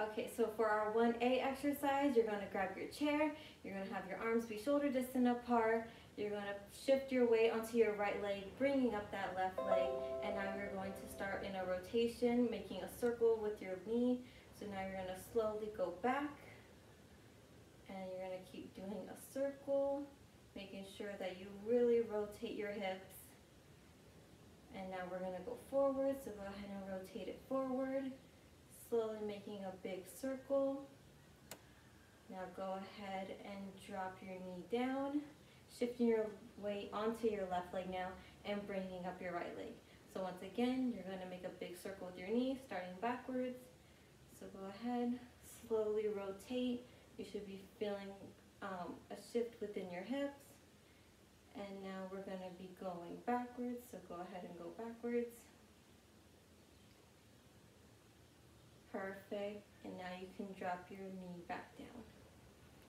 Okay, so for our 1A exercise, you're going to grab your chair, you're going to have your arms be shoulder distant apart, you're going to shift your weight onto your right leg, bringing up that left leg, and now you're going to start in a rotation, making a circle with your knee. So now you're going to slowly go back, and you're going to keep doing a circle, making sure that you really rotate your hips. And now we're going to go forward, so go ahead and rotate it forward, slowly making a big circle. Now go ahead and drop your knee down, shifting your weight onto your left leg now and bringing up your right leg. So once again, you're going to make a big circle with your knee, starting backwards. So go ahead, slowly rotate. You should be feeling a shift within your hips. And now we're going to be going backwards, so go ahead and go backwards. Perfect, and now you can drop your knee back